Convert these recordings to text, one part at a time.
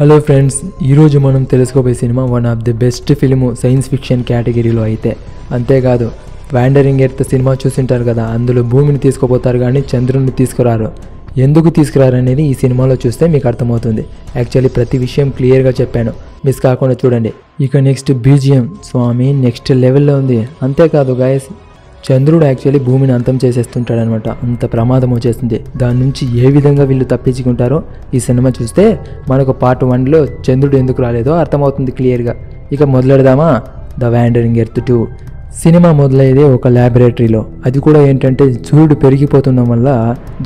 Hello friends, ఈరోజు మనం తెలుసుకోబోయే cinema one of the best film science fiction కేటగిరీలో అయితే. అంతేకాదు వాండరింగ్ ఎర్త్ సినిమా చూసింటారు కదా, అందులో భూమిని తీసుకోపోతారు కానీ చంద్రుని తీసుకురారు. ఎందుకు తీసుకురారనేది ఈ సినిమాలో చూస్తే మీకు అర్థమవుతుంది. యాక్చువల్లీ ప్రతి విషయం క్లియర్గా చెప్పాను, మిస్ కాకుండా చూడండి. ఇక నెక్స్ట్ బీజిఎం స్వామి నెక్స్ట్ లెవెల్లో ఉంది. అంతేకాదు గాయస్, చంద్రుడు యాక్చువల్లీ భూమిని అంతం చేసేస్తుంటాడు అనమాట. అంత ప్రమాదం వచ్చేస్తుంది. దాని నుంచి ఏ విధంగా వీళ్ళు తప్పించుకుంటారో ఈ సినిమా చూస్తే మనకు పార్ట్ 1లో చంద్రుడు ఎందుకు రాలేదో అర్థమవుతుంది క్లియర్గా. ఇక మొదలెడదామా ద వాండరింగ్ ఎర్త్ 2. సినిమా మొదలయ్యేది ఒక ల్యాబొరేటరీలో. అది కూడా ఏంటంటే సూర్యుడు పెరిగిపోతున్న వల్ల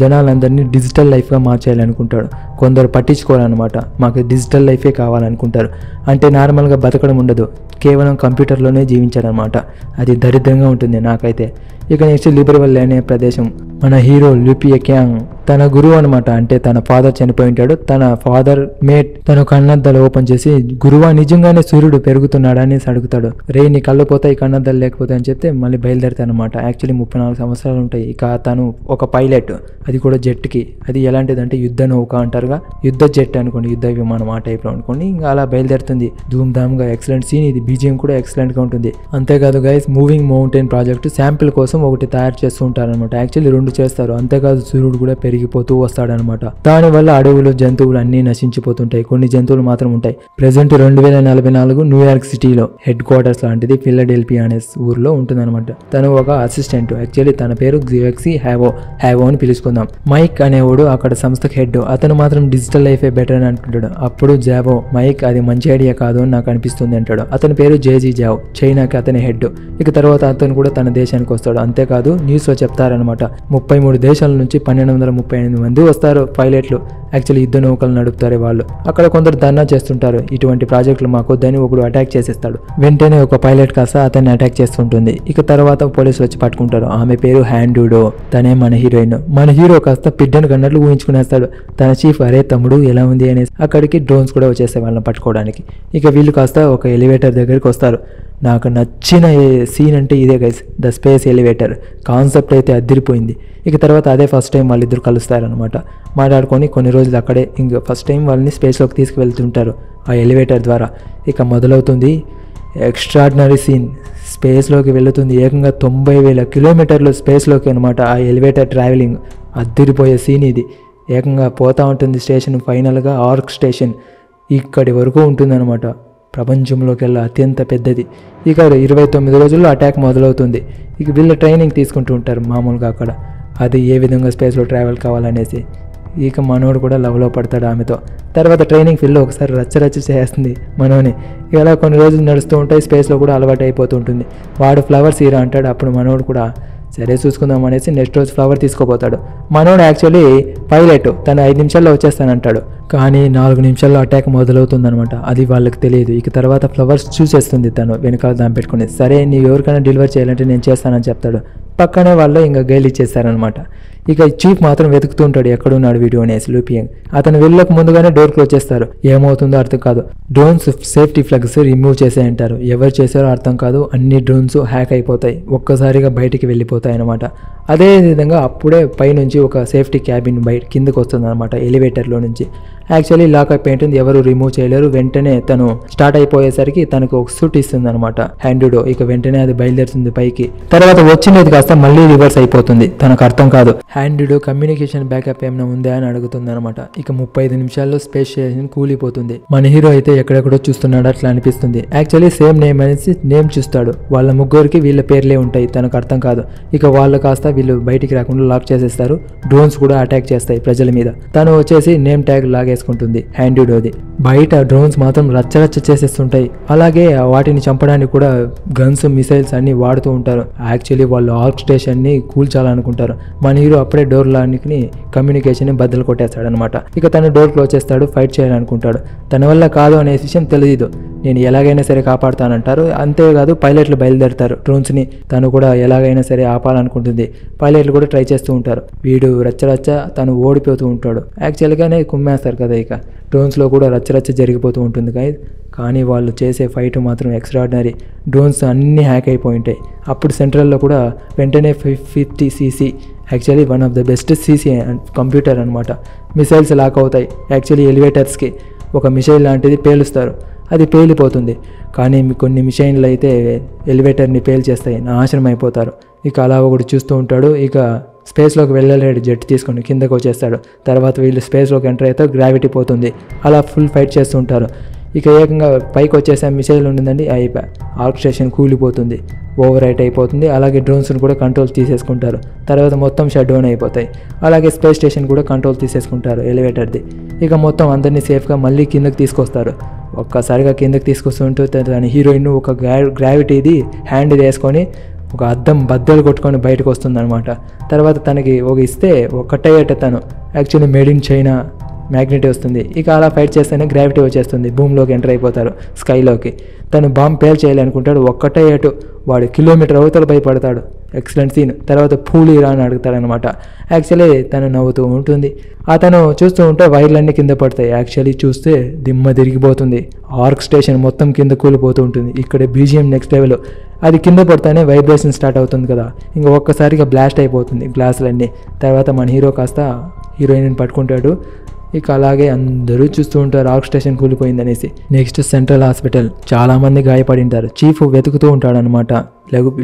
జనాలందరినీ డిజిటల్ లైఫ్గా మార్చేయాలనుకుంటాడు. కొందరు పట్టించుకోవాలన్నమాట, మాకు డిజిటల్ లైఫే కావాలనుకుంటారు. అంటే నార్మల్గా బతకడం ఉండదు, కేవలం కంప్యూటర్లోనే జీవించాలన్నమాట. అది దరిద్రంగా ఉంటుంది నాకైతే. ఇక నెక్స్ట్ లిబర్వల్ అనే ప్రదేశం. మన హీరో లిపియా క్యాంగ్ తన గురువు అనమాట. అంటే తన ఫాదర్ చనిపోయి ఉంటాడు. తన ఫాదర్ మేట్ తన కన్నద్దాలు ఓపెన్ చేసి, గురువా నిజంగానే సూర్యుడు పెరుగుతున్నాడా అనేసి అడుగుతాడు. రే నీ కళ్ళు పోతాయి, కన్నద్దాలు లేకపోతాయి అని చెప్తే మళ్ళీ బయలుదేరుతానమాట. యాక్చువల్లీ 34 సంవత్సరాలు ఉంటాయి. ఇక తను ఒక పైలట్, అది కూడా జెట్కి. అది ఎలాంటిదంటే యుద్ధ నౌక అంటారుగా, యుద్ధ జెట్ అనుకోండి, యుద్ధ విమానం ఆ టైప్లో అనుకోండి. ఇంకా అలా బయలుదేరుతుంది ధూమ్ ధామ్ గా. ఎక్సలెంట్ సీన్ ఇది, బీజిఎం కూడా ఎక్సలెంట్ గా ఉంటుంది. అంతేకాదు guys, moving mountain project sample కోసం ఒకటి తయారు చేస్తూ ఉంటారనమాట. యాక్చువల్లీ రెండు చేస్తారు. అంతేకాదు సూర్యుడు కూడా పెరిగిపోతూ వస్తాడనమాట. దానివల్ల అడవులు జంతువులు అన్ని నశించిపోతుంటాయి. కొన్ని జంతువులు మాత్రం ఉంటాయి. ప్రెసెంట్ 2044 న్యూయార్క్ సిటీలో హెడ్ క్వార్టర్స్ లాంటిది ఫిలడెల్ఫియా అనే ఊర్లో ఉంటుందన్నమాట. తను ఒక అసిస్టెంట్. యాక్చువల్లీ తన పేరు జివెక్సీ హ్యావో అని పిలుచుకుందాం. మైక్ అనేవాడు అక్కడ సంస్థకు హెడ్. అతను మాత్రం డిజిటల్ లైఫే బెటర్ అని అనుకుంటాడు. అప్పుడు జావో, మైక్ అది మంచి ఐడియా కాదు అని నాకు అనిపిస్తుంది అంటాడు. అతని పేరు జేజీ జావో, చైనాకి అతని హెడ్. ఇక తర్వాత అతను కూడా తన దేశానికి వస్తాడు. అంతేకాదు న్యూస్ లో చెప్తారనమాట, 33 దేశాల నుంచి 1238 మంది వస్తారు పైలట్లు. యాక్చువల్లీ యుద్ధ నౌకలు నడుపుతారే వాళ్ళు. అక్కడ కొందరు ధర్నా చేస్తుంటారు, ఇటువంటి ప్రాజెక్టులు మాకొద్దని. ఒకడు అటాక్ చేసేస్తాడు. వెంటనే ఒక పైలట్ కాస్త అతన్ని అటాక్ చేస్తుంటుంది. ఇక తర్వాత పోలీసులు వచ్చి పట్టుకుంటారు. ఆమె పేరు హ్యాండూడో, తనే మన హీరోయిన్. మన హీరో కాస్త పిడ్డను కన్నట్లు ఊహించుకునేస్తాడు. తన చీఫ్ అరే తమ్ముడు ఎలా ఉంది అనేసి. అక్కడికి డ్రోన్స్ కూడా వచ్చేస్తాయి వాళ్ళని పట్టుకోవడానికి. ఇక వీళ్ళు కాస్త ఒక ఎలివేటర్ దగ్గరికి వస్తారు. నాకు నచ్చిన సీన్ అంటే ఇదే guys, the space elevator concept అయితే అదిరిపోయింది. ఇక తర్వాత అదే ఫస్ట్ టైం వాళ్ళిద్దరు కలుస్తారనమాట. మాట్లాడుకొని కొన్ని రోజులు అక్కడే ఇంకా ఫస్ట్ టైం వాళ్ళని స్పేస్లోకి తీసుకువెళ్తుంటారు ఆ ఎలివేటర్ ద్వారా. ఇక మొదలవుతుంది ఎక్స్ట్రాడినరీ సీన్. స్పేస్లోకి వెళుతుంది ఏకంగా 90,000 కిలోమీటర్లు స్పేస్లోకి అనమాట ఆ ఎలివేటర్ ట్రావెలింగ్. అదిరిపోయే సీన్ ఇది. ఏకంగా పోతూ ఉంటుంది స్టేషన్. ఫైనల్గా ఆర్క్ స్టేషన్ ఇక్కడి వరకు ఉంటుందన్నమాట. ప్రపంచంలోకెల్లా అత్యంత పెద్దది. ఇక 29 రోజుల్లో అటాక్ మొదలవుతుంది. ఇక వీళ్ళు ట్రైనింగ్ తీసుకుంటూ ఉంటారు మామూలుగా అక్కడ, అది ఏ విధంగా స్పేస్లో ట్రావెల్ కావాలనేసి. ఇక మనోడు కూడా లవ్లో పడతాడు ఆమెతో. తర్వాత ట్రైనింగ్ ఫీల్డ్లో ఒకసారి రచ్చరచ్చ చేస్తుంది మనోని. ఇలా కొన్ని రోజులు నడుస్తూ ఉంటాయి. స్పేస్లో కూడా అలవాటు అయిపోతూ ఉంటుంది. వాడు ఫ్లవర్స్ ఇరా అంటాడు. అప్పుడు మనోడు కూడా సరే చూసుకుందాం అనేసి నెక్స్ట్ రోజు ఫ్లవర్ తీసుకోపోతాడు. మనోడు యాక్చువల్లీ పైలట్, తను 5 నిమిషాల్లో వచ్చేస్తానంటాడు. కానీ 4 నిమిషాల్లో అటాక్ మొదలవుతుందనమాట. అది వాళ్ళకి తెలియదు. ఇక తర్వాత ఫ్లవర్స్ చూసేస్తుంది తను వెనకాల దాని పెట్టుకుని. సరే నీవు ఎవరికైనా డెలివర్ చేయాలంటే నేను చేస్తానని చెప్తాడు. పక్కనే వాళ్ళు ఇంకా గైల్ ఇచ్చేస్తారనమాట. ఇక చీఫ్ మాత్రం వెతుకుతూ ఉంటాడు ఎక్కడున్నాడు వీడియో అనేసి లూపియంగ్. అతను వెళ్ళక ముందుగానే డోర్ క్లోజ్ చేస్తారు. ఏమవుతుందో అర్థం కాదు. డ్రోన్స్ సేఫ్టీ ఫ్లగ్స్ రిమూవ్ చేసే అంటారు. ఎవరు చేశారో అర్థం కాదు. అన్ని డ్రోన్స్ హ్యాక్ అయిపోతాయి, ఒక్కసారిగా బయటికి వెళ్ళిపోతాయి అనమాట. అదేవిధంగా అప్పుడే పైనుంచి ఒక సేఫ్టీ క్యాబిన్ బయట కిందకు వస్తుంది అనమాట ఎలివేటర్లో నుంచి. యాక్చువల్లీ లాకప్ ఏంటంటే ఎవరు రిమూవ్ చేయలేరు. వెంటనే తను స్టార్ట్ అయిపోయేసరికి తనకు ఒక సూట్ ఇస్తుంది అనమాట హ్యాండూడో. ఇక వెంటనే అది బయలుదేరుతుంది పైకి. తర్వాత వచ్చినది కాస్త మళ్ళీ రివర్స్ అయిపోతుంది. తనకు అర్థం కాదు. హ్యాండూడో కమ్యూనికేషన్ బ్యాకప్ ఏమైనా ఉందా అని అడుగుతుంది అనమాట. ఇక 35 నిమిషాల్లో స్పేస్ స్టేషన్ కూలిపోతుంది. మన హీరో అయితే ఎక్కడెక్కడో చూస్తున్నాడు అట్లా అనిపిస్తుంది. యాక్చువల్లీ సేమ్ నేమ్ అనేసి నేమ్ చూస్తాడు. వాళ్ళ ముగ్గురికి వీళ్ళ పేర్లే ఉంటాయి. తనకు అర్థం కాదు. ఇక వాళ్ళు కాస్త వీళ్ళు బయటికి రాకుండా లాక్ చేసేస్తారు. డ్రోన్స్ కూడా అటాక్ చేస్తాయి ప్రజల మీద. తను వచ్చేసి నేమ్ ట్యాగ్ లాగేస్తారు ంటుంది హ్యాండూడోది. బయట డ్రోన్స్ మాత్రం రచ్చరచ్చ చేసేస్తుంటాయి. అలాగే వాటిని చంపడానికి కూడా గన్స్ మిసైల్స్ అన్ని వాడుతూ ఉంటారు. యాక్చువల్లీ వాళ్ళు ఆర్క్ స్టేషన్ ని కూల్చాలనుకుంటారు. మన హీరో అప్పుడే డోర్ లానికి కమ్యూనికేషన్ ని బద్దలు కొట్టేస్తాడు అనమాట. ఇక తను డోర్ క్లోజ్ చేస్తాడు. ఫైట్ చేయాలనుకుంటాడు. తన వల్ల కాదు అనే విషయం తెలియదు. నేను ఎలాగైనా సరే కాపాడుతానంటారు. అంతేకాదు పైలట్లు బయలుదేరుతారు డ్రోన్స్ ని. తను కూడా ఎలాగైనా సరే ఆపాలనుకుంటుంది. పైలట్లు కూడా ట్రై చేస్తూ ఉంటారు. వీడు రచ్చరచ్చ, తను ఓడిపోతూ ఉంటాడు. యాక్చువల్గానే కుమ్మేస్తారు కదా. ఇక డ్రోన్స్లో కూడా రచ్చరచ్చ జరిగిపోతూ ఉంటుంది గైస్. కానీ వాళ్ళు చేసే ఫైట్ మాత్రం ఎక్స్ట్రాడినరీ. డ్రోన్స్ అన్నీ హ్యాక్ అయిపోయి ఉంటాయి. అప్పుడు సెంట్రల్లో కూడా వెంటనే 50cc, actually one of the best CC computer అనమాట. మిసైల్స్ లాక్ అవుతాయి యాక్చువల్లీ ఎలివేటర్స్కి. ఒక మిసైల్ లాంటిది పేలుస్తారు, అది పేలిపోతుంది. కానీ కొన్ని మిషన్లు అయితే ఎలివేటర్ని పేల్చేస్తాయి, నాశనం అయిపోతారు. ఇక అలా ఒకడు చూస్తూ ఉంటాడు, ఇక స్పేస్లోకి వెళ్ళలేడు, జెట్ తీసుకొని కిందకు వచ్చేస్తాడు. తర్వాత వీళ్ళు స్పేస్లోకి ఎంటర్ అయితే గ్రావిటీ పోతుంది, అలా ఫుల్ ఫైట్ చేస్తూ ఉంటారు. ఇక ఏకంగా పైకి వచ్చేసే మిసైల్ ఉంటుందండి, ఆర్క్ స్టేషన్ కూలిపోతుంది, ఓవర్ హీట్ అయిపోతుంది. అలాగే డ్రోన్స్ను కూడా కంట్రోల్ తీసేసుకుంటారు, తర్వాత మొత్తం షట్ డౌన్ అయిపోతాయి. అలాగే స్పేస్ స్టేషన్ కూడా కంట్రోల్ తీసేసుకుంటారు ఎలివేటర్ది. ఇక మొత్తం అందరినీ సేఫ్గా మళ్ళీ కిందకి తీసుకొస్తారు. ఒక్కసారిగా కిందకి తీసుకొస్తుంటే దాని హీరోయిన్ ఒక గ్రావిటీది హ్యాండ్ వేసుకొని ఒక అద్దం బద్దలు కొట్టుకొని బయటకు వస్తుందనమాట. తర్వాత తనకి ఒక ఇస్తే ఒక్కటయ్యేట తను actually made in China magnet వస్తుంది. ఇక అలా ఫైట్ చేస్తేనే గ్రావిటీ వచ్చేస్తుంది, భూమిలోకి ఎంటర్ అయిపోతారు స్కైలోకి. తను బాంబు పేల్ చేయాలనుకుంటాడు, ఒక్కటే అటు వాడు కిలోమీటర్ అవతల భయపడతాడు. Excellent scene. తర్వాత పూలి రా అని అడుగుతాడనమాట. యాక్చువల్లీ తను నవ్వుతూ ఉంటుంది, అతను చూస్తూ ఉంటే వైర్లన్నీ కింద పడతాయి. యాక్చువల్లీ చూస్తే దిమ్మ తిరిగిపోతుంది, ఆర్క్ స్టేషన్ మొత్తం కింద కూలిపోతూ ఉంటుంది. ఇక్కడ బీజిఎం నెక్స్ట్ లెవెల్, అది కింద పడతానే వైబ్రేషన్ స్టార్ట్ అవుతుంది కదా, ఇంకా ఒక్కసారిగా బ్లాస్ట్ అయిపోతుంది గ్లాసులన్నీ. తర్వాత మన హీరో కాస్త హీరోయిన్ పట్టుకుంటాడు. ఇక అలాగే అందరూ చూస్తూ ఉంటారు ఆర్క్ స్టేషన్ కూలిపోయిందనేసి. నెక్స్ట్ సెంట్రల్ హాస్పిటల్, చాలామంది గాయపడి ఉంటారు. చీఫ్ వెతుకుతూ ఉంటాడు అనమాట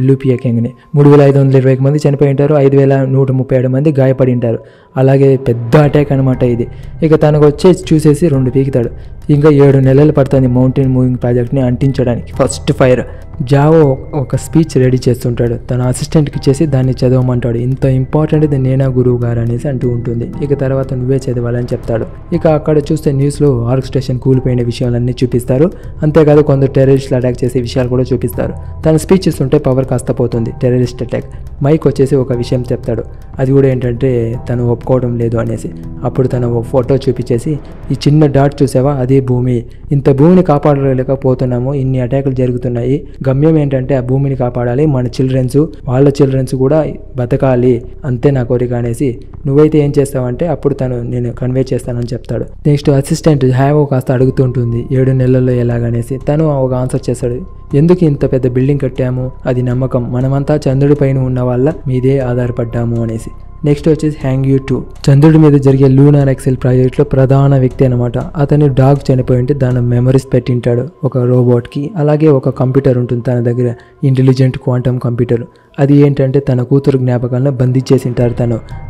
లూపియా కింగ్ని. 3520 మంది చనిపోయి ఉంటారు, 5137 మంది గాయపడి ఉంటారు. అలాగే పెద్ద అటాక్ అనమాట ఇది. ఇక తనకు వచ్చి చూసేసి 2 పీకుతాడు. ఇంకా 7 నెలలు పడుతుంది మౌంటైన్ మూవింగ్ ప్రాజెక్ట్ని అంటించడానికి. ఫస్ట్ ఫైర్ జావో ఒక స్పీచ్ రెడీ చేస్తుంటాడు, తన అసిస్టెంట్కి ఇచ్చేసి దాన్ని చదవమంటాడు. ఇంత ఇంపార్టెంట్ ఇది నేనా గురువు గారు అనేసి అంటూ ఉంటుంది. ఇక తర్వాత నువ్వే చదవాలని చెప్తాడు. ఇక అక్కడ చూస్తే న్యూస్లో ఆర్క్ స్టేషన్ కూలిపోయిన విషయాలన్నీ చూపిస్తారు. అంతేకాదు కొందరు టెర్రరిస్టులు అటాక్ చేసే విషయాలు కూడా చూపిస్తారు. తన స్పీచ్ ఉంటే పవర్ కాస్త పోతుంది. టెర్రరిస్ట్ అటాక్ మైక్ వచ్చేసి ఒక విషయం చెప్తాడు, అది కూడా ఏంటంటే తను ఒప్పుకోవడం లేదు అనేసి. అప్పుడు తను ఒక ఫోటో చూపించేసి ఈ చిన్న డాట్ చూసావా, అదే భూమి. ఇంత భూమిని కాపాడలేకపోతున్నాము, ఇన్ని అటాకులు జరుగుతున్నాయి. గమ్యం ఏంటంటే ఆ భూమిని కాపాడాలి, మన చిల్డ్రన్స్ వాళ్ళ చిల్డ్రన్స్ కూడా బతకాలి, అంతే నా కోరిక అనేసి. నువ్వైతే ఏం చేస్తావంటే అప్పుడు తను నేను కన్వే చేస్తానని చెప్తాడు. నెక్స్ట్ అసిస్టెంట్ హ్యావో కాస్త అడుగుతుంటుంది 7 నెలల్లో ఎలాగనేసి. తను ఒక ఆన్సర్ చేస్తాడు, ఎందుకు ఇంత పెద్ద బిల్డింగ్ కట్టాము, అది నమ్మకం, మనమంతా చంద్రుడి పైన ఉన్న వాళ్ళ మీదే ఆధారపడ్డాము అనేసి. నెక్స్ట్ వచ్చేసి హ్యాంగ్యూ 2, చంద్రుడి మీద జరిగే లూనార్ ఎక్సెల్ ప్రాజెక్ట్లో ప్రధాన వ్యక్తి అనమాట. అతను డాగ్ చనిపోయి ఉంటే దాని మెమరీస్ పెట్టింటాడు ఒక రోబోట్కి. అలాగే ఒక కంప్యూటర్ ఉంటుంది తన దగ్గర, ఇంటెలిజెంట్ క్వాంటమ్ కంప్యూటర్. అది ఏంటంటే తన కూతురు జ్ఞాపకాలను బంధించేసింటారు.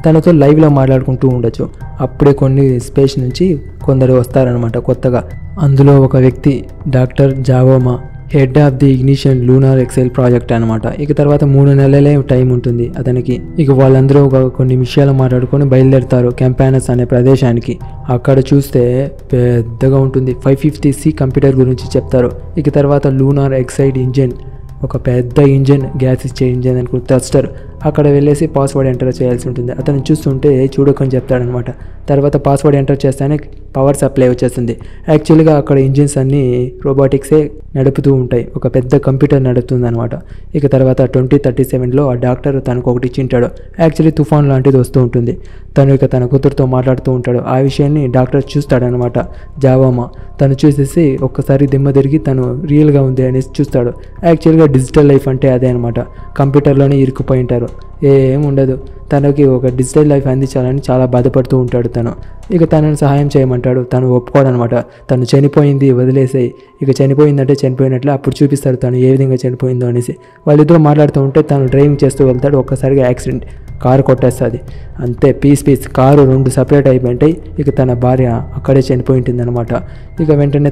తనతో లైవ్లో మాట్లాడుకుంటూ ఉండొచ్చు. అప్పుడే కొన్ని స్పేస్ నుంచి కొందరు వస్తారనమాట కొత్తగా. అందులో ఒక వ్యక్తి డాక్టర్ జావోమా, head of the ignition lunar excel project అనమాట. ఇక తర్వాత 3 నెలలే టైం ఉంటుంది అతనికి. ఇక వాళ్ళందరూ కొన్ని విషయాలు మాట్లాడుకొని బయలుదేరుతారు కెంపానస్ అనే ప్రదేశానికి. అక్కడ చూస్తే పెద్దగా ఉంటుంది, 550C కంప్యూటర్ గురించి చెప్తారు. ఇక తర్వాత లూనార్ ఎక్సైడ్ ఇంజిన్, ఒక పెద్ద ఇంజిన్, గ్యాస్ ఇచ్చే ఇంజిన్ అనుకుని థ్రస్టర్. అక్కడ వెళ్ళేసి పాస్వర్డ్ ఎంటర్ చేయాల్సి ఉంటుంది. అతను చూస్తుంటే చూడకని చెప్తాడనమాట. తర్వాత పాస్వర్డ్ ఎంటర్ చేస్తేనే పవర్ సప్లై వచ్చేస్తుంది. యాక్చువల్గా అక్కడ ఇంజిన్స్ అన్నీ రోబోటిక్సే నడుపుతూ ఉంటాయి, ఒక పెద్ద కంప్యూటర్ నడుపుతుంది అనమాట. ఇక తర్వాత 2037లో ఆ డాక్టర్ తనకు ఒకటి ఇచ్చింటాడు, యాక్చువల్లీ తుఫాన్ లాంటిది వస్తూ ఉంటుంది. తను ఇక తన కూతురుతో మాట్లాడుతూ ఉంటాడు. ఆ విషయాన్ని డాక్టర్ చూస్తాడనమాట జావామా. తను చూసేసి ఒక్కసారి దిమ్మ తిరిగి తను రియల్గా ఉంది అనేసి చూస్తాడు. యాక్చువల్గా డిజిటల్ లైఫ్ అంటే అదే అనమాట, కంప్యూటర్లోనే ఇరుక్కుపోయి ఉంటారు, ఏముండదు. తనకి ఒక డిజిటల్ లైఫ్ అందించాలని చాలా బాధపడుతూ ఉంటాడు తను. ఇక తనని సహాయం చేయమంటాడు, తను ఒప్పుకోడనమాట. తను చనిపోయింది వదిలేసాయి, ఇక చనిపోయిందంటే చనిపోయినట్లు అప్పుడు చూపిస్తారు తను ఏ విధంగా చనిపోయిందో అనేసి. వాళ్ళిద్దరూ మాట్లాడుతూ ఉంటే తను డ్రైవింగ్ చేస్తూ వెళ్తాడు. ఒక్కసారిగా యాక్సిడెంట్, కారు కొట్టేస్తుంది, అంతే పీస్ కారు 2 సపరేట్ అయిపోయింటాయి. ఇక తన భార్య అక్కడే చనిపోయి ఉంటుందన్నమాట. ఇక వెంటనే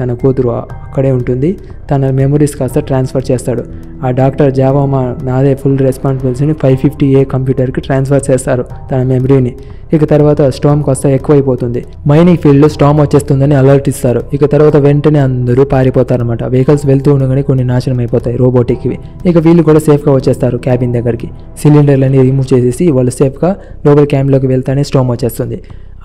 తన కూతురు అక్కడే ఉంటుంది. తన మెమరీస్ కాస్త ట్రాన్స్ఫర్ చేస్తాడు ఆ డాక్టర్ జావామా. నాదే ఫుల్ రెస్పాన్సిబిలిటీని 550A కంప్యూటర్కి ట్రాన్స్ఫర్ చేస్తారు తన మెమరీని. ఇక తర్వాత స్టార్మ్ కాస్త ఎక్కువైపోతుంది, మైనింగ్ ఫీల్డ్లో స్టార్మ్ వచ్చేస్తుందని అలర్ట్ ఇస్తారు. ఇక తర్వాత వెంటనే అందరూ పారిపోతారనమాట. వెహికల్స్ వెళ్తూ ఉండగానే కొన్ని నాశనం అయిపోతాయి రోబోటిక్వి. ఇక వీళ్ళు కూడా సేఫ్గా వచ్చేస్తారు క్యాబిన్ దగ్గరికి. సిలిండర్లని రిమూవ్ చేసేసి వాళ్ళు సేఫ్గా లోపల క్యాంప్లోకి వెళ్తానే స్టార్మ్ వచ్చేస్తుంది,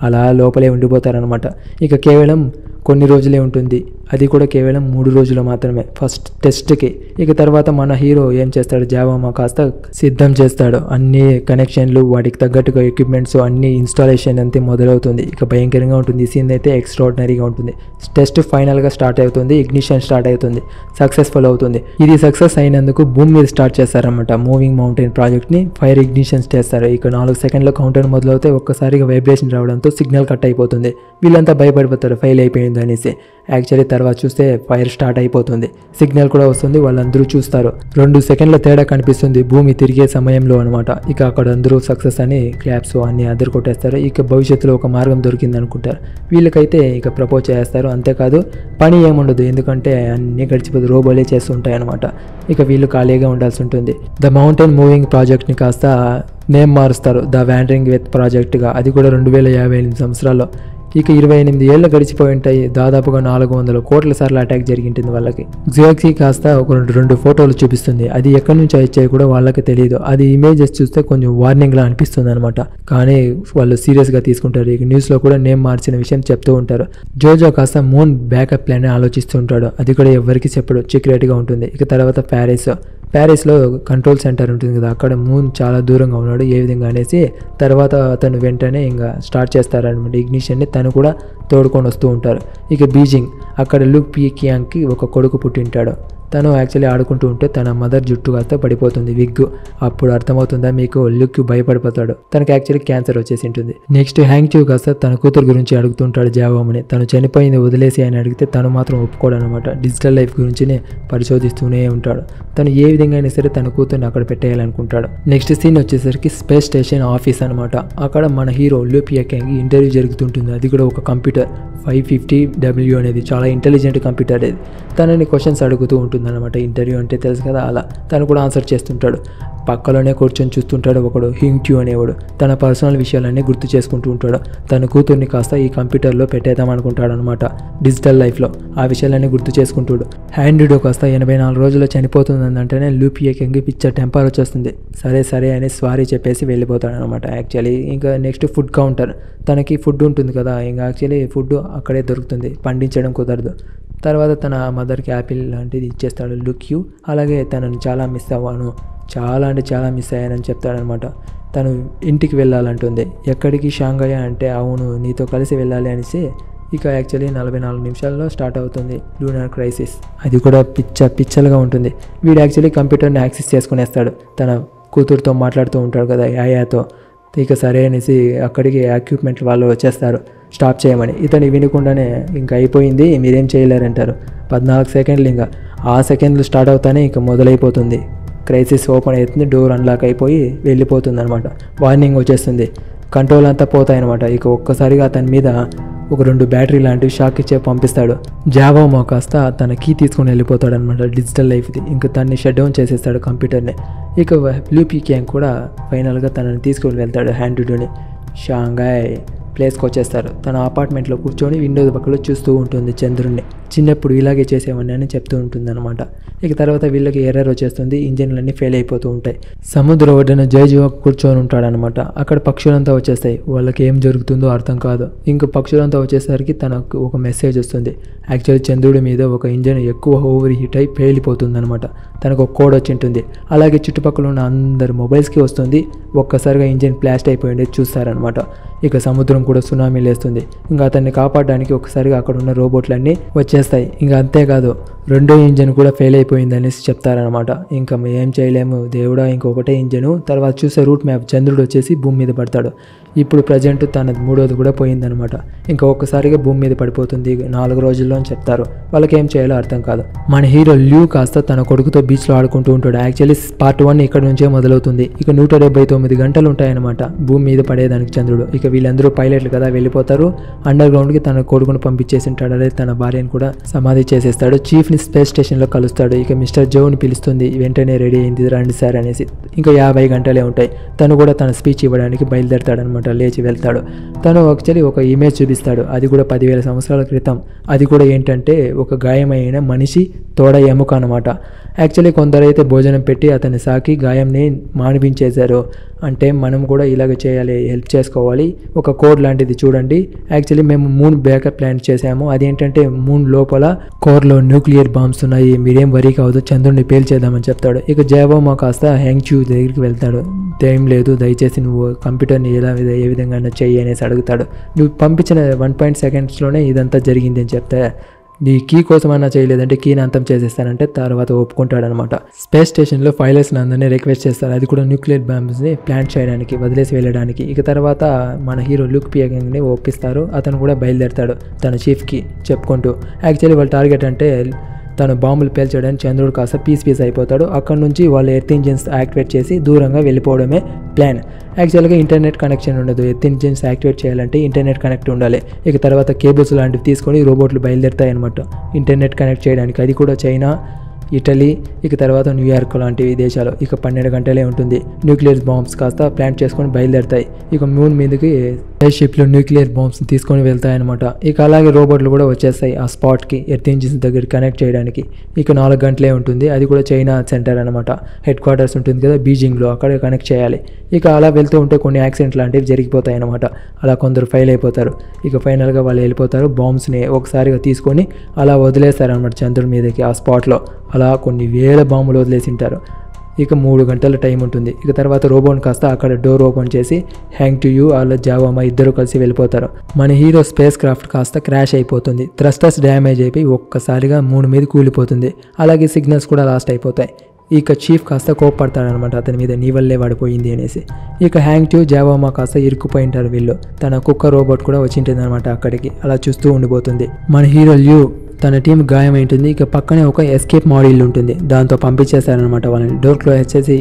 అలా లోపలే ఉండిపోతారనమాట. ఇక కేవలం కొన్ని రోజులే ఉంటుంది, అది కూడా కేవలం 3 రోజులు మాత్రమే ఫస్ట్ టెస్ట్కి. ఇక తర్వాత మన హీరో ఏం చేస్తాడు, జావామా కాస్త సిద్ధం చేస్తాడు, అన్ని కనెక్షన్లు వాటికి తగ్గట్టుగా ఎక్విప్మెంట్స్ అన్ని ఇన్స్టాలేషన్ అంతే మొదలవుతుంది. ఇక భయంకరంగా ఉంటుంది ఈ సీన్ అయితే, ఎక్స్ట్రాడినరీగా ఉంటుంది. టెస్ట్ ఫైనల్గా స్టార్ట్ అవుతుంది, ఇగ్నిషన్ స్టార్ట్ అవుతుంది, సక్సెస్ఫుల్ అవుతుంది. ఇది సక్సెస్ అయినందుకు భూమి మీద స్టార్ట్ చేస్తారనమాట మూవింగ్ మౌంటైన్ ప్రాజెక్ట్ని. ఫైర్ ఇగ్నిషన్స్ చేస్తారు. ఇక 4 సెకండ్ల కౌంటర్ మొదలవుతాయి. ఒక్కసారిగా వైబ్రేషన్ రావడంతో तो सिग्नल कट అయిపోతుంది వీళ్ళంతా భయపడిపోతారు ఫెయిల్ అయిపోయింది అనేసి యాక్చువల్లీ తర్వాత చూస్తే ఫైర్ స్టార్ట్ అయిపోతుంది సిగ్నల్ కూడా వస్తుంది వాళ్ళందరూ చూస్తారు 2 సెకండ్ల తేడా కనిపిస్తుంది భూమి తిరిగే సమయంలో అన్నమాట ఇక అక్కడ అందరూ సక్సెస్ అని క్లాప్స్ అన్ని అదర్ కొట్టేస్తారు ఇక భవిష్యత్తులో ఒక మార్గం దొరికింది అనుకుంటారు వీళ్ళకైతే ఇక ప్రపోజ్ చేస్తారు అంతే కాదు పని ఏముండదు ఎందుకంటే అన్ని గడిచిపోదు రోబోలే చేస్తూ ఉంటాయి అన్నమాట ఇక వీళ్ళు ఖాళీగా ఉండాల్సి ఉంటుంది ద మౌంటైన్ మూవింగ్ ప్రాజెక్ట్ ని కాస్త నేమ్ మారుస్తారు ద వాండరింగ్ ఎర్త్ ప్రాజెక్ట్ గా అది కూడా 2058 సంవత్సరాల్లో ఇక 28 ఏళ్లు గడిచిపోయింటాయి దాదాపుగా 400 కోట్ల సార్లు అటాక్ జరిగింటుంది వాళ్ళకి గ్యాలక్సీ కాస్త ఒక రెండు ఫోటోలు చూపిస్తుంది అది ఎక్కడి నుంచి వచ్చాయి కూడా వాళ్ళకి తెలియదు అది ఇమేజెస్ చూస్తే కొంచెం వార్నింగ్ లా అనిపిస్తుంది అనమాట కానీ వాళ్ళు సీరియస్ గా తీసుకుంటారు ఇక న్యూస్ లో కూడా నేమ్ మార్చిన విషయం చెప్తూ ఉంటారు జోజో కాస్త మూన్ బ్యాకప్ ప్లాన్ ఆలోచిస్తూ ఉంటాడు అది కూడా ఎవరికి చెప్పడు సీక్రెట్ గా ఉంటుంది ఇక తర్వాత ప్యారిస్లో కంట్రోల్ సెంటర్ ఉంటుంది కదా అక్కడ మూన్ చాలా దూరంగా ఉన్నాడు ఏ విధంగా అనేసి తర్వాత అతను వెంటనే ఇంకా స్టార్ట్ చేస్తారనమాట ఇగ్నిషన్ని తను కూడా తోడుకొని వస్తూ ఉంటారు ఇక బీజింగ్ అక్కడ లూక్ పీ కియాంగ్కి ఒక కొడుకు పుట్టింటాడు తను యాక్చువల్లీ ఆడుకుంటూ ఉంటే తన మదర్ జుట్టు కాస్త పడిపోతుంది విగ్గు అప్పుడు అర్థమవుతుందా మీకు లుక్ భయపడిపోతాడు తనకు యాక్చువల్లీ క్యాన్సర్ వచ్చేసి ఉంటుంది నెక్స్ట్ హ్యాంగ్ చూ కాస్త తన కూతురు గురించి అడుగుతుంటాడు జావామని తను చనిపోయింది వదిలేసి అని అడిగితే తను మాత్రం ఒప్పుకోడు అనమాట డిజిటల్ లైఫ్ గురించినే పరిశోధిస్తూనే ఉంటాడు తను ఏ విధంగా అయినా సరే తన కూతురుని అక్కడ పెట్టేయాలనుకుంటాడు నెక్స్ట్ సీన్ వచ్చేసరికి స్పేస్ స్టేషన్ ఆఫీస్ అనమాట అక్కడ మన హీరో లూపియా క్యాంగ్ ఇంటర్వ్యూ జరుగుతుంటుంది అది కూడా ఒక కంప్యూటర్ 550W అనేది చాలా ఇంటెలిజెంట్ కంప్యూటర్ అది తనని క్వశ్చన్స్ అడుగుతూ అనమాట ఇంటర్వ్యూ అంటే తెలుసు కదా అలా తను కూడా ఆన్సర్ చేస్తుంటాడు పక్కలోనే కూర్చొని చూస్తుంటాడు ఒకడు హింగ్ ట్యూ అనేవాడు తన పర్సనల్ విషయాలన్నీ గుర్తు చేసుకుంటూ ఉంటాడు తన కూతుర్ని కాస్త ఈ కంప్యూటర్లో పెట్టేద్దాం అనుకుంటాడు అనమాట డిజిటల్ లైఫ్లో ఆ విషయాలన్నీ గుర్తు చేసుకుంటాడు హ్యాండ్రీడో కాస్త 84 రోజుల్లో చనిపోతుందంటేనే లూపియా కింగ్ పిచ్చర్ టెంపర్ వచ్చేస్తుంది సరే సరే అని సారీ చెప్పేసి వెళ్ళిపోతాడు అనమాట యాక్చువల్లీ ఇంకా నెక్స్ట్ ఫుడ్ కౌంటర్ తనకి ఫుడ్ ఉంటుంది కదా ఇంకా యాక్చువల్లీ ఫుడ్ అక్కడే దొరుకుతుంది పండించడం కుదరదు తర్వాత తన మదర్కి యాపిల్ లాంటిది ఇచ్చేస్తాడు లుక్ యూ అలాగే తనను చాలా మిస్ అవ్వాను చాలా అంటే చాలా మిస్ అయ్యానని చెప్తాడనమాట తను ఇంటికి వెళ్ళాలంటుంది ఎక్కడికి షాంఘై అంటే అవును నీతో కలిసి వెళ్ళాలి అనేసి ఇక యాక్చువల్లీ 44 నిమిషాల్లో స్టార్ట్ అవుతుంది లూనార్ క్రైసిస్ అది కూడా పిచ్చలుగా ఉంటుంది వీడు యాక్చువల్లీ కంప్యూటర్ని యాక్సెస్ చేసుకునేస్తాడు తన కూతురుతో మాట్లాడుతూ ఉంటాడు కదా యాయాతో ఇక సరే అనేసి అక్కడికి ఎక్విప్మెంట్ వాళ్ళు వచ్చేస్తారు స్టాప్ చేయమని ఇతను వినకుండానే ఇంకా అయిపోయింది మీరేం చేయలేరంటారు 14 సెకండ్లు ఇంకా ఆ సెకండ్లు స్టార్ట్ అవుతానే ఇంకా మొదలైపోతుంది క్రైసిస్ ఓపెన్ అవుతుంది డోర్ అన్లాక్ అయిపోయి వెళ్ళిపోతుంది అనమాట వార్నింగ్ వచ్చేస్తుంది కంట్రోల్ అంతా పోతాయన్నమాట ఇక ఒక్కసారిగా అతని మీద ఒక 2 బ్యాటరీ లాంటివి షాక్ ఇచ్చే పంపిస్తాడు జావామో కాస్త తన కీ తీసుకుని వెళ్ళిపోతాడు అనమాట డిజిటల్ లైఫ్ది ఇంకా తనని షట్ డౌన్ చేసేస్తాడు కంప్యూటర్ని ఇక లూపీ క్యాంగ్ కూడా ఫైనల్గా తనని తీసుకుని వెళ్తాడు హ్యాండ్ డ్యూని షాంఘై ప్లేస్కి వచ్చేస్తారు తన అపార్ట్మెంట్లో కూర్చొని విండో పక్కలో చూస్తూ ఉంటుంది చంద్రుణ్ణి చిన్నప్పుడు ఇలాగే చేసేవాడిని అని చెప్తూ ఉంటుంది అనమాట ఇక తర్వాత వీళ్ళకి ఎర్రర్ వచ్చేస్తుంది ఇంజన్లన్నీ ఫెయిల్ అయిపోతూ ఉంటాయి సముద్ర ఒడ్డున జయజీవ కూర్చొని ఉంటాడనమాట అక్కడ పక్షులంతా వచ్చేస్తాయి వాళ్ళకి ఏం జరుగుతుందో అర్థం కాదు ఇంకా పక్షులంతా వచ్చేసరికి తనకు ఒక మెసేజ్ వస్తుంది యాక్చువల్లీ చంద్రుడి మీద ఒక ఇంజన్ ఎక్కువ ఓవర్ హీట్ అయి పేలిపోతుంది అనమాట తనకు ఒక కోడ్ వచ్చి ఉంటుంది అలాగే చుట్టుపక్కల ఉన్న అందరి మొబైల్స్కి వస్తుంది ఒక్కసారిగా ఇంజన్ బ్లాస్ట్ అయిపోయింది చూస్తారనమాట ఇక సముద్రం కూడా సునామీ లేస్తుంది ఇంకా అతన్ని కాపాడడానికి ఒకసారిగా అక్కడ ఉన్న రోబోట్లన్నీ వచ్చేస్తాయి ఇంకా అంతేకాదు 2వ ఇంజన్ కూడా ఫెయిల్ అయిపోయింది అనేసి చెప్తారనమాట ఇంకా ఏం చేయలేము దేవుడా ఇంకొకటే ఇంజను తర్వాత చూసే రూట్ మ్యాప్ చంద్రుడు వచ్చేసి భూమి మీద పడతాడు ఇప్పుడు ప్రజెంట్ తన 3వది కూడా పోయిందనమాట ఇంకా ఒక్కసారిగా భూమి మీద పడిపోతుంది 4 రోజుల్లో అని చెప్తారు వాళ్ళకి ఏం చేయాలో అర్థం కాదు మన హీరో ల్యూ కాస్త తన కొడుకుతో బీచ్లో ఆడుకుంటూ ఉంటాడు యాక్చువల్లీ పార్ట్ 1 ఇక్కడ నుంచే మొదలవుతుంది ఇక 179 గంటలు ఉంటాయన్నమాట భూమి మీద పడేదానికి చంద్రుడు ఇక వీళ్ళందరూ పైలట్లు కదా వెళ్ళిపోతారు అండర్ గ్రౌండ్కి తన కొడుకును పంపించేసి ఉంటాడు అదే తన భార్యను కూడా సమాధి చేసేస్తాడు చీఫ్ని స్పేస్ స్టేషన్లో కలుస్తాడు ఇక మిస్టర్ జోని పిలుస్తుంది వెంటనే రెడీ అయింది రండి సార్ అనేసి ఇంకా 50 గంటలే ఉంటాయి తను కూడా తన స్పీచ్ ఇవ్వడానికి బయలుదేరతాడనమాట లేచి వెళ్తాడు తను యాక్చువల్లీ ఒక ఇమేజ్ చూపిస్తాడు అది కూడా 10,000 సంవత్సరాల క్రితం అది కూడా ఏంటంటే ఒక గాయమైన మనిషి తోడ ఎముక అనమాట యాక్చువల్లీ కొందరైతే భోజనం పెట్టి అతని సాకి గాయంని మానిపించేశారు అంటే మనం కూడా ఇలాగ చేయాలి హెల్ప్ చేసుకోవాలి ఒక కోడ్ లాంటిది చూడండి యాక్చువల్లీ మేము మూన్ బ్యాకప్ ప్లాన్ చేసాము అదేంటంటే మూన్ లోపల కోర్లో న్యూక్లియర్ బాంబ్స్ ఉన్నాయి మీరేం వరీ కావద్దు చంద్రుడిని పేల్చేద్దామని చెప్తాడు ఇక జావామో కాస్త హ్యాంగ్ చూ దగ్గరికి వెళ్తాడు ఏం లేదు దయచేసి నువ్వు కంప్యూటర్ని ఏ విధంగా చెయ్యి అనేసి అడుగుతాడు నువ్వు పంపించిన 1 సెకండ్స్లోనే ఇదంతా జరిగింది అని చెప్తా नी की कोसमना चेयलेदंटे की अंत चेसेस्तारंटे तर्वात ओपुकुंटाडन्नमाट। स्पेस स्टेशन लो फाइलर्स अंदरिनी रिक्वेस्ट चेस्तारु अदि कूडा न्यूक्लियर बांब्स नि प्लांट चेयडानिकि वदिलेसि वेल्लडानिकि। इक तर्वात मन हीरो लूक पियगिंग नि ओप्पिस्तारु अतनु कूडा बयलुदेरुताडु तन चीफ की चेप्पुकुंटू। एक्चुअली वाळ्ळ टारगेट अंटे तनु बांबुलु पेल्चडानिकि चंद्रुडु कास्ता पीस पीस अयिपोताडु। अक्कडि नुंचि वाळ्ळ एर्थ इंजिन्स एक्टिवेट चेसि दूरंगा वेल्लिपोवडमे प्लान। యాక్చువల్గా ఇంటర్నెట్ కనెక్షన్ ఉండదు, ఎర్త్ ఇంజిన్స్ యాక్టివేట్ చేయాలంటే ఇంటర్నెట్ కనెక్ట్ ఉండాలి। ఇక తర్వాత కేబుల్స్ లాంటివి తీసుకొని రోబోట్లు బయలుదేరుతాయి అన్నమాట ఇంటర్నెట్ కనెక్ట్ చేయడానికి। అది కూడా చైనా, ఇటలీ, ఇక తర్వాత న్యూయార్క్ లాంటివి దేశాలు। ఇక 12 గంటలే ఉంటుంది, న్యూక్లియర్ బాంబ్స్ కాస్త ప్లాంట్ చేసుకొని బయలుదేరుతాయి। ఇక మూన్ మీదకి స్పేస్ షిప్లో న్యూక్లియర్ బాంబ్స్ని తీసుకొని వెళ్తాయి అనమాట। ఇక అలాగే రోబోట్లు కూడా వచ్చేస్తాయి ఆ స్పాట్కి ఎర్త్ ఇంజిన్స్ దగ్గర కనెక్ట్ చేయడానికి। ఇక 4 గంటలే ఉంటుంది, అది కూడా చైనా సెంటర్ అనమాట, హెడ్ క్వార్టర్స్ ఉంటుంది కదా బీజింగ్లో, అక్కడ కనెక్ట్ చేయాలి। ఇక అలా వెళ్తూ ఉంటే కొన్ని యాక్సిడెంట్ లాంటివి జరిగిపోతాయి అనమాట, అలా కొందరు ఫెయిల్ అయిపోతారు। ఇక ఫైనల్గా వాళ్ళు వెళ్ళిపోతారు, బాంబ్స్ని ఒకసారిగా తీసుకొని అలా వదిలేస్తారనమాట చంద్రుడి మీదకి ఆ స్పాట్లో। అలా కొన్ని వేల బాంబులు వదిలేసి ఉంటారు। ఇక 3 గంటల టైం ఉంటుంది, ఇక తర్వాత రోబోన్ కాస్త అక్కడ డోర్ ఓపెన్ చేసి హ్యాంగ్ టు యూ అలా జావామా ఇద్దరు కలిసి వెళ్ళిపోతారు। మన హీరో స్పేస్ క్రాఫ్ట్ కాస్త క్రాష్ అయిపోతుంది, థ్రస్టర్స్ డ్యామేజ్ అయిపోయి ఒక్కసారిగా మూడు మీద కూలిపోతుంది, అలాగే సిగ్నల్స్ కూడా లాస్ట్ అయిపోతాయి। ఇక చీఫ్ కాస్త కోప్పడతాడనమాట అతని మీద, నీ వల్లే పడిపోయింది అనేసి। ఇక హ్యాంగ్ టు జావామా కాస్త ఇరుక్కుపోయింటారు వీళ్ళు, తన కుక్క రోబోట్ కూడా వచ్చింటుంది అనమాట అక్కడికి, అలా చూస్తూ ఉండిపోతుంది। మన హీరో యూ తన టీం గాయమైంటుంది, ఇక పక్కనే ఒక ఎస్కేప్ మాడ్యూల్ ఉంటుంది, దాంతో పంపించేశారనమాట వాళ్ళని। డోర్ క్లోజ్ చేసి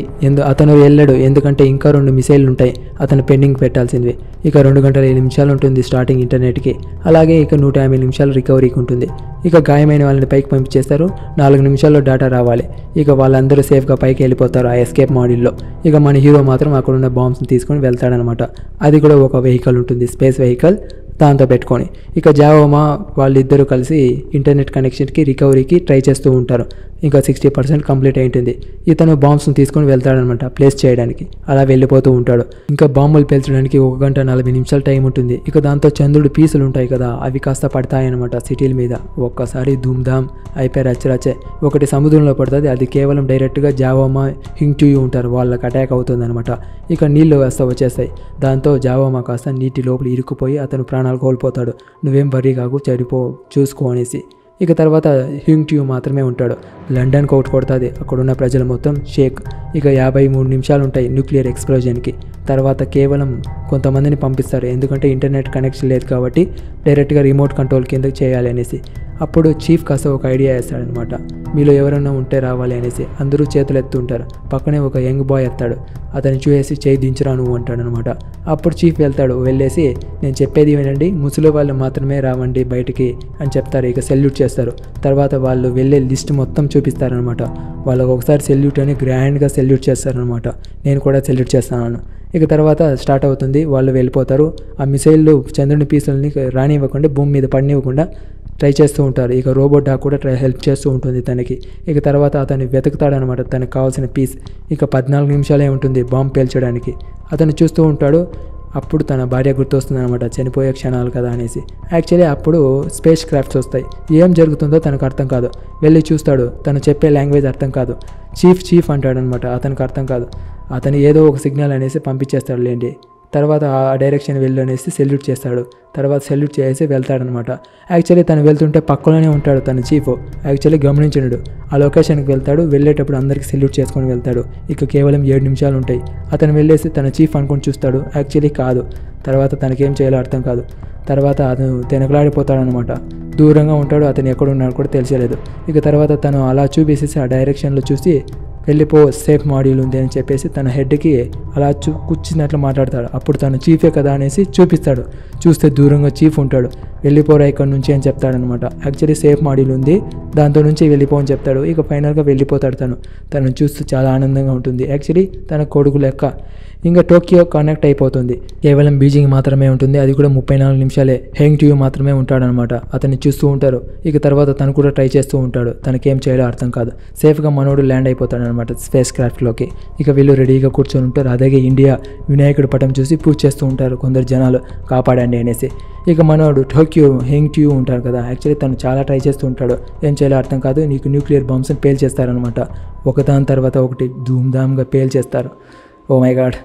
అతను వెళ్ళాడు, ఎందుకంటే ఇంకా 2 మిసైళ్లు ఉంటాయి అతను పెండింగ్ పెట్టాల్సింది। ఇక 2 గంటల 7 నిమిషాలు ఉంటుంది స్టార్టింగ్ ఇంటర్నెట్కి, అలాగే ఇక 150 నిమిషాలు రికవరీకి ఉంటుంది। ఇక గాయమైన వాళ్ళని పైకి పంపించేస్తారు, 4 నిమిషాల్లో డేటా రావాలి। ఇక వాళ్ళందరూ సేఫ్గా పైకి వెళ్ళిపోతారు ఆ ఎస్కేప్ మాడ్యూల్లో। ఇక మన హీరో మాత్రం అక్కడున్న బాంబ్స్ని తీసుకొని వెళ్తాడనమాట, అది కూడా ఒక వెహికల్ ఉంటుంది స్పేస్ వెహికల్, దాంతో పెట్టుకొని। ఇక జావమా వాళ్ళిద్దరూ కలిసి ఇంటర్నెట్ కనెక్షన్కి రికవరీకి ట్రై చేస్తూ ఉంటారు, ఇంకా 60% కంప్లీట్ అయింటుంది। ఇతను బాంబ్స్ని తీసుకొని వెళ్తాడనమాట ప్లేస్ చేయడానికి, అలా వెళ్ళిపోతూ ఉంటాడు। ఇంకా బాంబులు పేల్చడానికి 1 గంట 40 నిమిషాలు టైం ఉంటుంది, ఇక దాంతో చంద్రుడు పీసులు ఉంటాయి కదా అవి కాస్త పడతాయన్నమాట సిటీల మీద, ఒక్కసారి ధూమ్ధామ్ అయిపోయి రచ్చరచ్చే। ఒకటి సముద్రంలో పడుతుంది, అది కేవలం డైరెక్ట్గా జావామా హింగ్ టు యూ ఉంటారు వాళ్ళకి అటాక్ అవుతుందనమాట। ఇక నీళ్ళు కాస్త వచ్చేస్తాయి, దాంతో జావామా కాస్త నీటి లోపల ఇరుక్కుపోయి అతను ప్రాణాలు కోల్పోతాడు, నువ్వేం వరీ కాకు చెడిపో చూసుకో అనేసి। ఇక తర్వాత హ్యూంగ్ ట్యూ మాత్రమే ఉంటాడు, లండన్కి ఒకటి కొడుతుంది, అక్కడున్న ప్రజలు మొత్తం షేక్। ఇక 53 నిమిషాలు ఉంటాయి న్యూక్లియర్ ఎక్స్ప్లోజన్కి, తర్వాత కేవలం కొంతమందిని పంపిస్తారు, ఎందుకంటే ఇంటర్నెట్ కనెక్షన్ లేదు కాబట్టి డైరెక్ట్గా రిమోట్ కంట్రోల్ కింద చేయాలి అనేసి। అప్పుడు చీఫ్ కాస్త ఒక ఐడియా వేస్తాడనమాట, మీలో ఎవరైనా ఉంటే రావాలి అనేసి। అందరూ చేతులు ఎత్తుంటారు, పక్కనే ఒక యంగ్ బాయ్ ఎత్తాడు, అతను చూసి చేయి దించురా నువ్వు అంటాడనమాట। అప్పుడు చీఫ్ వెళ్తాడు, వెళ్ళేసి నేను చెప్పేది వినండి, ముసలి వాళ్ళు మాత్రమే రావండి బయటికి అని చెప్తారు, ఇక సెల్యూట్ చేస్తారు। తర్వాత వాళ్ళు వెళ్ళే లిస్ట్ మొత్తం చూపిస్తారనమాట, వాళ్ళకు ఒకసారి సెల్యూట్ అని గ్రాండ్గా సెల్యూట్ చేస్తారనమాట, నేను కూడా సెల్యూట్ చేస్తాను। ఇక తర్వాత స్టార్ట్ అవుతుంది, వాళ్ళు వెళ్ళిపోతారు, ఆ మిసైళ్ళు చంద్రుని పీసులని రానివ్వకుండా భూమి మీద పడినివ్వకుండా ట్రై చేస్తూ ఉంటారు। ఇక రోబోట్ డాక్ కూడా హెల్ప్ చేస్తూ ఉంటుంది తనకి। ఇక తర్వాత అతను వెతుకుతాడనమాట తనకు కావాల్సిన పీస్, ఇక 14 నిమిషాలే ఉంటుంది బాంబు పేల్చడానికి, అతను చూస్తూ ఉంటాడు। అప్పుడు తన భార్య గుర్తొస్తుంది అనమాట, చనిపోయే క్షణాలు కదా అనేసి। యాక్చువల్లీ అప్పుడు స్పేస్ క్రాఫ్ట్స్ వస్తాయి, ఏం జరుగుతుందో తనకు అర్థం కాదు, వెళ్ళి చూస్తాడు, తను చెప్పే లాంగ్వేజ్ అర్థం కాదు, చీఫ్ చీఫ్ అంటాడనమాట, అతనికి అర్థం కాదు, అతను ఏదో ఒక సిగ్నల్ అనేసి పంపించేస్తాడు లేండి। తర్వాత ఆ డైరెక్షన్ వెళ్ళు అనేసి సెల్యూట్ చేస్తాడు, తర్వాత సెల్యూట్ చేసి వెళ్తాడనమాట। యాక్చువల్లీ తను వెళ్తుంటే పక్కలోనే ఉంటాడు తన చీఫ్, యాక్చువల్లీ గమనించడు, ఆ లొకేషన్కి వెళ్తాడు, వెళ్ళేటప్పుడు అందరికీ సెల్యూట్ చేసుకొని వెళ్తాడు। ఇక కేవలం 7 నిమిషాలు ఉంటాయి, అతను వెళ్ళేసి తన చీఫ్ అనుకొని చూస్తాడు, యాక్చువల్లీ కాదు, తర్వాత తనకేం చేయాలో అర్థం కాదు, తర్వాత అతను తెనకలాడిపోతాడనమాట, దూరంగా ఉంటాడు, అతను ఎక్కడున్నాడు కూడా తెలియలేదు। ఇక తర్వాత తను అలా చూపిసేసి ఆ డైరెక్షన్లో చూసి వెళ్ళిపో సేఫ్ మాడ్యూల్ ఉంది అని చెప్పేసి తన హెడ్కి అలా కూర్చున్నట్లు మాట్లాడతాడు। అప్పుడు తను చీఫే కదా అనేసి చూపిస్తాడు, చూస్తే దూరంగా చీఫ్ ఉంటాడు, వెళ్ళిపోరా ఇక్కడ నుంచి అని చెప్తాడనమాట। యాక్చువల్లీ సేఫ్ మాడ్యూల్ ఉంది దాంతో నుంచి వెళ్ళిపో అని చెప్తాడు, ఇక ఫైనల్గా వెళ్ళిపోతాడు తను, తను చూస్తూ చాలా ఆనందంగా ఉంటుంది। యాక్చువల్లీ తన కొడుకు లెక్క। ఇంకా టోక్యో కనెక్ట్ అయిపోతుంది, కేవలం బీజింగ్ మాత్రమే ఉంటుంది, అది కూడా 34 నిమిషాలే, హ్యాంగ్ టు యూ మాత్రమే ఉంటాడనమాట, అతన్ని చూస్తూ ఉంటారు। ఇక తర్వాత తను కూడా ట్రై చేస్తూ ఉంటాడు, తనకేం చేయాలో అర్థం కాదు, సేఫ్గా మనోడు ల్యాండ్ అయిపోతాడనమాట స్పేస్ క్రాఫ్ట్లోకి। ఇక వీళ్ళు రెడీగా కూర్చొని ఉంటారు, అలాగే ఇండియా వినాయకుడి పటం చూసి పూజ చేస్తూ ఉంటారు కొందరు జనాలు, కాపాడండి అనేసి। ఇక మనోడు టోక్యో హ్యాంగ్ టు యూ ఉంటాడు కదా, యాక్చువల్లీ తను చాలా ట్రై చేస్తూ ఉంటాడు, ఏం చేయాలో అర్థం కాదు, నీకు న్యూక్లియర్ బాంబ్స్ని పేల్చేస్తారనమాట, ఒకదాని తర్వాత ఒకటి ధూమ్ధామ్గా పేల్చేస్తారు। ఓ మై గాడ్,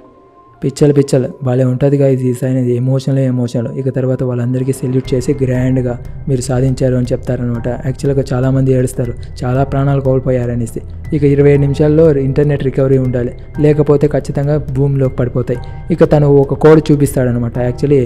పిచ్చలు పిచ్చలు భలే ఉంటుంది గైస్ ఈ సైన్. ఇది ఎమోషనల్ ఎమోషనల్. ఇక తర్వాత వాళ్ళందరికీ సెల్యూట్ చేసి గ్రాండ్గా మీరు సాధించారు అని చెప్తారనమాట. యాక్చువల్గా చాలామంది ఏడుస్తారు చాలా ప్రాణాలు కోల్పోయారనేసి. ఇక 20 నిమిషాల్లో ఇంటర్నెట్ రికవరీ ఉండాలి, లేకపోతే ఖచ్చితంగా భూమిలోకి పడిపోతాయి. ఇక తను ఒక కోడ్ చూపిస్తాడనమాట. యాక్చువల్లీ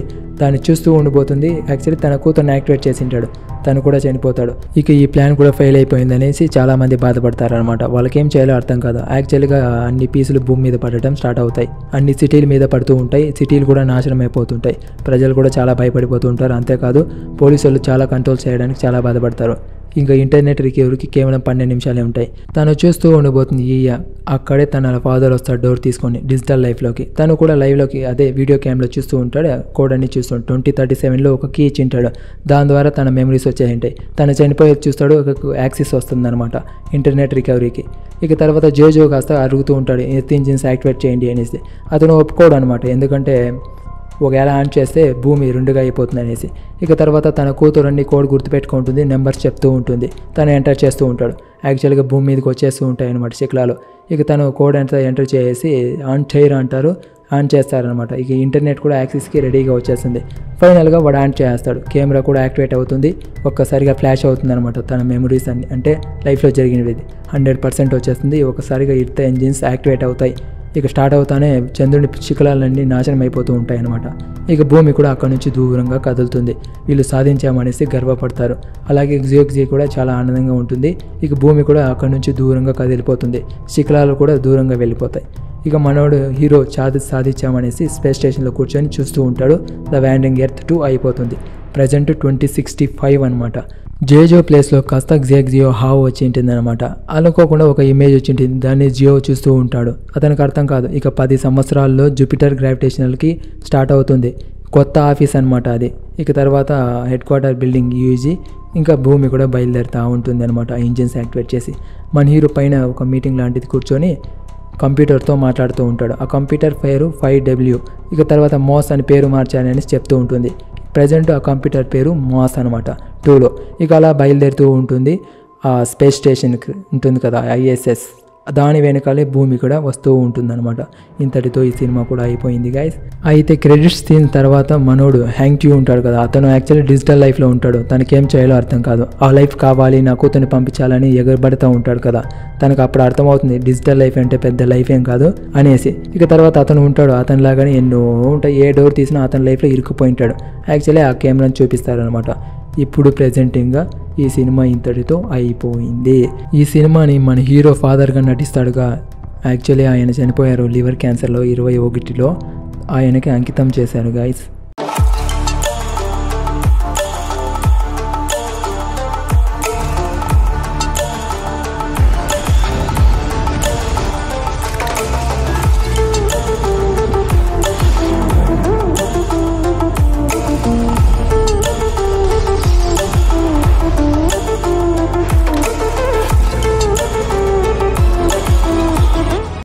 దాన్ని చూస్తూ ఉండిపోతుంది. యాక్చువల్లీ తన కూతురుని యాక్టివేట్ చేసి ఉంటాడు, తను కూడా చనిపోతాడు. ఇక ఈ ప్లాన్ కూడా ఫెయిల్ అయిపోయింది అనేసి చాలామంది బాధపడతారనమాట. వాళ్ళకేం చేయాలో అర్థం కాదు. యాక్చువల్గా అన్ని పీసులు భూమి మీద పడటం స్టార్ట్ అవుతాయి, అన్ని సిటీల మీద పడుతూ ఉంటాయి, సిటీలు కూడా నాశనం అయిపోతుంటాయి, ప్రజలు కూడా చాలా భయపడిపోతూ ఉంటారు. అంతేకాదు పోలీసు వాళ్ళు చాలా కంట్రోల్ చేయడానికి చాలా బాధపడతారు. ఇంకా ఇంటర్నెట్ రికవరీకి కేవలం 12 నిమిషాలే ఉంటాయి. తను చూస్తూ ఉండబోతుంది ఈయ, అక్కడే తన ఫాదర్ వస్తాడు డోర్ తీసుకొని డిజిటల్ లైఫ్లోకి. తను కూడా లైవ్లోకి అదే వీడియో క్యామ్లో చూస్తూ ఉంటాడు, కోడ్ అన్ని చూస్తాడు. 2037లో ఒక కీ ఇచ్చి ఉంటాడు, దాని ద్వారా తన మెమరీస్ వచ్చాయంటాయి. తను చనిపోయేది చూస్తాడు, ఒక యాక్సెస్ వస్తుందన్నమాట ఇంటర్నెట్ రికవరీకి. ఇక తర్వాత జోజో కాస్త అరుగుతూ ఉంటాడు ఎర్త్ ఇంజిన్స్ యాక్టివేట్ చేయండి అనేసి. అతను ఒప్పుకోడు అనమాట, ఎందుకంటే ఒకవేళ ఆన్ చేస్తే భూమి 2గా అయిపోతుంది అనేసి. ఇక తర్వాత తన కూతురు అన్ని కోడ్ గుర్తుపెట్టుకుంటుంది, నెంబర్స్ చెప్తూ ఉంటుంది, తను ఎంటర్ చేస్తూ ఉంటాడు. యాక్చువల్గా భూమి మీదకి వచ్చేస్తూ ఉంటాయి అన్నమాట శిఖలాలు. ఇక తను కోడ్ అంతా ఎంటర్ చేసి ఆన్ చేయరు అంటారు, ఆన్ చేస్తారనమాట. ఇక ఇంటర్నెట్ కూడా యాక్సెస్కి రెడీగా వచ్చేస్తుంది. ఫైనల్గా వాడు ఆన్ చేస్తాడు, కెమెరా కూడా యాక్టివేట్ అవుతుంది, ఒక్కసారిగా ఫ్లాష్ అవుతుంది అనమాట. తన మెమరీస్ అన్ని అంటే లైఫ్లో జరిగినవి 100% వచ్చేస్తుంది. ఒకసారిగా ఇర్త్ ఇంజిన్స్ యాక్టివేట్ అవుతాయి. ఇక స్టార్ట్ అవుతానే చంద్రుని శిఖలాలన్నీ నాశనం అయిపోతూ ఉంటాయి అన్నమాట. ఇక భూమి కూడా అక్కడ నుంచి దూరంగా కదులుతుంది. వీళ్ళు సాధించామనేసి గర్వపడతారు. అలాగే జియోగ్జీ కూడా చాలా ఆనందంగా ఉంటుంది. ఇక భూమి కూడా అక్కడ నుంచి దూరంగా కదిలిపోతుంది, శిఖలాలు కూడా దూరంగా వెళ్ళిపోతాయి. ఇక మనోడు హీరో సాధించామనేసి స్పేస్ స్టేషన్లో కూర్చొని చూస్తూ ఉంటాడు. ద వాండరింగ్ ఎర్త్ 2 అయిపోతుంది. ప్రజెంట్ 2065 అనమాట. జేజో ప్లేస్లో కాస్త జియో హావ్ వచ్చి ఉంటుంది అనమాట. అనుకోకుండా ఒక ఇమేజ్ వచ్చి ఉంటుంది, దాన్ని జియో చూస్తూ ఉంటాడు. అతనికి అర్థం కాదు. ఇక 10 సంవత్సరాల్లో జూపిటర్ గ్రావిటేషనల్కి స్టార్ట్ అవుతుంది, కొత్త ఆఫీస్ అనమాట అది. ఇక తర్వాత హెడ్ క్వార్టర్ బిల్డింగ్ యూజీ, ఇంకా భూమి కూడా బయలుదేరుతూ ఉంటుంది అనమాట ఇంజిన్స్ యాక్టివేట్ చేసి. మన హీరో పైన ఒక మీటింగ్ లాంటిది కూర్చొని కంప్యూటర్తో మాట్లాడుతూ ఉంటాడు. ఆ కంప్యూటర్ పేరు 5W. ఇక తర్వాత మోస్ అని పేరు మార్చానని చెప్తూ ఉంటుంది. ప్రజెంట్ ఆ కంప్యూటర్ పేరు మాస్ అనమాట 2లో. ఇక అలా బయలుదేరుతూ ఉంటుంది. ఆ స్పేస్ స్టేషన్కి ఉంటుంది కదా ISS, దాని వెనకాలే భూమి కూడా వస్తూ ఉంటుందన్నమాట. ఇంతటితో ఈ సినిమా కూడా అయిపోయింది గైస్. అయితే క్రెడిట్స్ తీసిన తర్వాత మనోడు హ్యాంగ్ ట్యూ ఉంటాడు కదా, అతను యాక్చువల్లీ డిజిటల్ లైఫ్లో ఉంటాడు. తనకేం చేయాలో అర్థం కాదు. ఆ లైఫ్ కావాలి, నా కూతుర్ని పంపించాలని ఎగబడుతూ ఉంటాడు కదా. తనకు అప్పుడు అర్థమవుతుంది డిజిటల్ లైఫ్ అంటే పెద్ద లైఫ్ ఏం కాదు అనేసి. ఇక తర్వాత అతను ఉంటాడు అతనిలాగానే ఎన్నో ఉంటాయి, ఏ డోర్ తీసినా అతని లైఫ్లో ఇరుక్కుపోయి ఉంటాడు. యాక్చువల్లీ ఆ కెమెరాను చూపిస్తారనమాట. ఇప్పుడు ప్రెజెంటింగ్గా ఈ సినిమా ఇంతటితో అయిపోయింది. ఈ సినిమాని మన హీరో ఫాదర్గా నటిస్తాడుగా. యాక్చువల్లీ ఆయన చనిపోయారు లివర్ క్యాన్సర్లో 2021లో. ఆయనకి అంకితం చేశారు గైస్.